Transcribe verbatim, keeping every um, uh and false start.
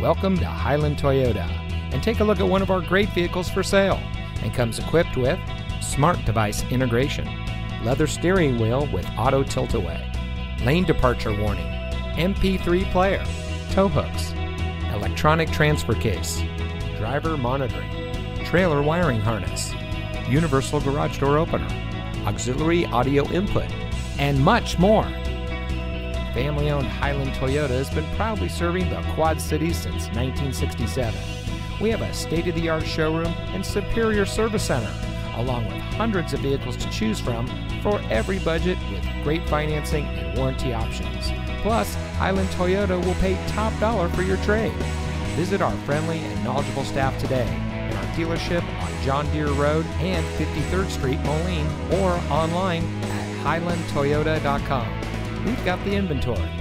Welcome to Hiland Toyota, and take a look at one of our great vehicles for sale, and comes equipped with smart device integration, leather steering wheel with auto tilt-away, lane departure warning, M P three player, tow hooks, electronic transfer case, driver monitoring, trailer wiring harness, universal garage door opener, auxiliary audio input, and much more. Family-owned Hiland Toyota has been proudly serving the Quad Cities since nineteen sixty-seven. We have a state-of-the-art showroom and superior service center, along with hundreds of vehicles to choose from for every budget with great financing and warranty options. Plus, Hiland Toyota will pay top dollar for your trade. Visit our friendly and knowledgeable staff today at our dealership on John Deere Road and fifty-third Street, Moline, or online at Hiland Toyota dot com. We've got the inventory.